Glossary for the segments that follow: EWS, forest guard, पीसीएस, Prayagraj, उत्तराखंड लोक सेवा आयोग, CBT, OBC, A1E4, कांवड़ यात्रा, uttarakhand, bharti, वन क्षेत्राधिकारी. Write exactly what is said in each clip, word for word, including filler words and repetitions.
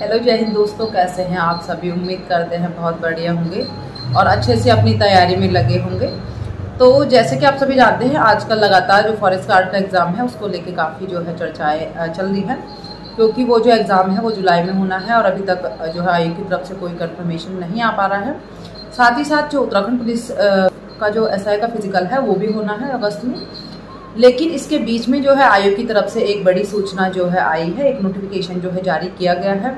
Hello जय हिंद दोस्तों, कैसे हैं आप सभी। उम्मीद करते हैं बहुत बढ़िया होंगे और अच्छे से अपनी तैयारी में लगे होंगे। तो जैसे कि आप सभी जानते हैं, आजकल लगातार जो फॉरेस्ट गार्ड का एग्ज़ाम है उसको लेके काफ़ी जो है चर्चाएं चल रही हैं, क्योंकि वो जो एग्ज़ाम है वो जुलाई में होना है और अभी तक जो है आयोग की तरफ से कोई कन्फर्मेशन नहीं आ पा रहा है। साथ ही साथ जो उत्तराखंड पुलिस का जो एस आई का फिजिकल है वो भी होना है अगस्त में। लेकिन इसके बीच में जो है आयोग की तरफ से एक बड़ी सूचना जो है आई है, एक नोटिफिकेशन जो है जारी किया गया है।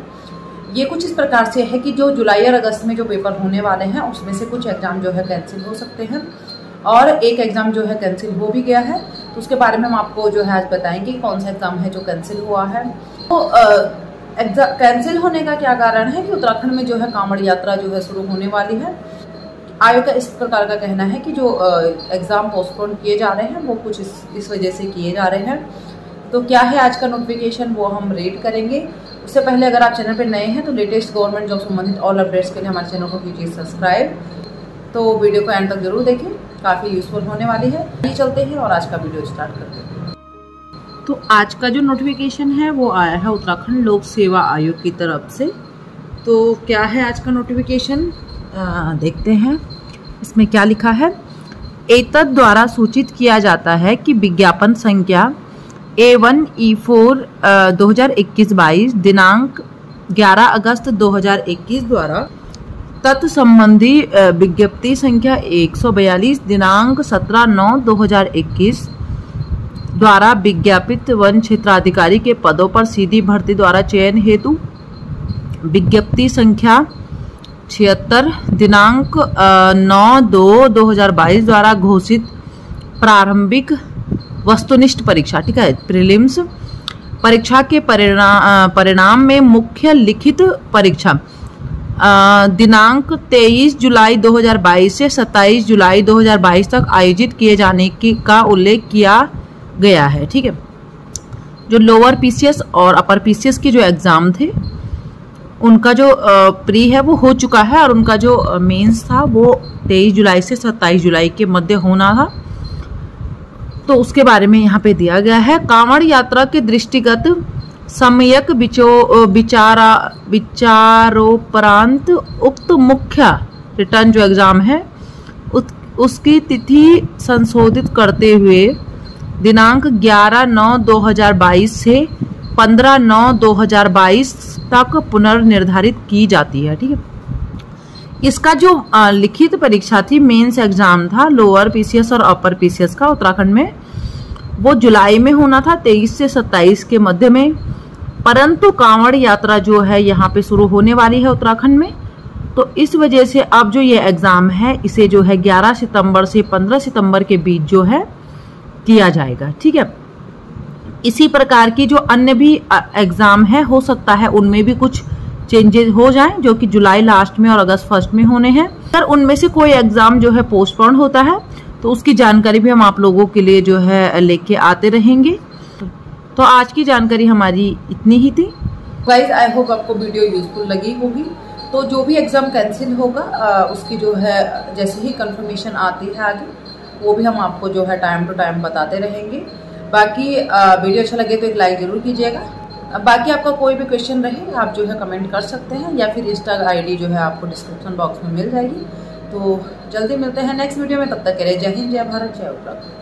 ये कुछ इस प्रकार से है कि जो जुलाई और अगस्त में जो पेपर होने वाले हैं उसमें से कुछ एग्ज़ाम जो है कैंसिल हो सकते हैं और एक एग्ज़ाम जो है कैंसिल हो भी गया है। तो उसके बारे में हम आपको जो है आज बताएंगे कौन सा एग्ज़ाम है जो कैंसिल हुआ है। तो एग्ज़ाम कैंसिल होने का क्या कारण है कि उत्तराखंड में जो है कांवड़ यात्रा जो है शुरू होने वाली है। आयोग का इस प्रकार का कहना है कि जो एग्ज़ाम पोस्टपोन किए जा रहे हैं वो कुछ इस इस वजह से किए जा रहे हैं। तो क्या है आज का नोटिफिकेशन वो हम रीड करेंगे। उससे पहले अगर आप चैनल पर नए हैं तो लेटेस्ट गवर्नमेंट जॉब संबंधित ऑल अपडेट्स के लिए हमारे चैनल को कीजिए सब्सक्राइब। तो वीडियो को एंड तक जरूर देखें, काफ़ी यूजफुल होने वाली है। ये चलते हैं और आज का वीडियो स्टार्ट करते हैं। तो आज का जो नोटिफिकेशन है वो आया है उत्तराखंड लोक सेवा आयोग की तरफ से। तो क्या है आज का नोटिफिकेशन, देखते हैं इसमें क्या लिखा है। एतद् द्वारा सूचित किया जाता है कि विज्ञापन संख्या ए वन ई फोर दो हज़ार इक्कीस बाईस दिनांक ग्यारह अगस्त दो हज़ार इक्कीस द्वारा तत्संबंधी विज्ञप्ति संख्या एक सौ बयालीस दिनांक सत्रह नौ दो हज़ार इक्कीस द्वारा विज्ञापित वन क्षेत्राधिकारी के पदों पर सीधी भर्ती द्वारा चयन हेतु विज्ञप्ति संख्या छिहत्तर दिनांक नौ दो दो हज़ार बाईस द्वारा घोषित प्रारंभिक वस्तुनिष्ठ परीक्षा, ठीक है, प्रीलिम्स परीक्षा के परिणाम परिणाम में मुख्य लिखित परीक्षा दिनांक तेईस जुलाई दो हज़ार बाईस से सत्ताईस जुलाई दो हज़ार बाईस तक आयोजित किए जाने की का उल्लेख किया गया है। ठीक है, जो लोअर पीसीएस और अपर पीसीएस की जो एग्ज़ाम थे उनका जो प्री है वो हो चुका है और उनका जो मेंस था वो तेईस जुलाई से सत्ताईस जुलाई के मध्य होना था। तो उसके बारे में यहाँ पे दिया गया है, कांवड़ यात्रा के दृष्टिगत सम्यक विचो विचारा विचारोपरांत उक्त मुख्य रिटर्न जो एग्ज़ाम है उस, उसकी तिथि संशोधित करते हुए दिनांक ग्यारह नौ दो हज़ार बाईस से पंद्रह नौ दो हज़ार बाईस तक पुनर्निर्धारित की जाती है। ठीक है, इसका जो लिखित परीक्षा थी, मेंस एग्ज़ाम था लोअर पीसीएस और अपर पीसीएस का उत्तराखंड में, वो जुलाई में होना था तेईस से सत्ताईस के मध्य में। परंतु कांवड़ यात्रा जो है यहाँ पे शुरू होने वाली है उत्तराखंड में, तो इस वजह से अब जो ये एग्ज़ाम है इसे जो है ग्यारह सितंबर से पंद्रह सितंबर के बीच जो है किया जाएगा। ठीक है, इसी प्रकार की जो अन्य भी एग्ज़ाम है हो सकता है उनमें भी कुछ चेंजेज हो जाएं, जो कि जुलाई लास्ट में और अगस्त फर्स्ट में होने हैं। अगर उनमें से कोई एग्ज़ाम जो है पोस्टपोन होता है तो उसकी जानकारी भी हम आप लोगों के लिए जो है लेके आते रहेंगे। तो आज की जानकारी हमारी इतनी ही थी गाइस। आई होप आपको वीडियो यूजफुल लगी होगी। तो जो भी एग्ज़ाम कैंसिल होगा उसकी जो है जैसे ही कंफर्मेशन आती है आगे वो भी हम आपको जो है टाइम टू टाइम बताते रहेंगे। बाकी वीडियो अच्छा लगे तो एक लाइक ज़रूर कीजिएगा। बाकी आपका कोई भी क्वेश्चन रहे आप जो है कमेंट कर सकते हैं या फिर इंस्टा आई डी जो है आपको डिस्क्रिप्शन बॉक्स में मिल जाएगी। तो जल्दी मिलते हैं नेक्स्ट वीडियो में, तब तक के लिए जय हिंद, जय भारत, जय उत्तराखंड।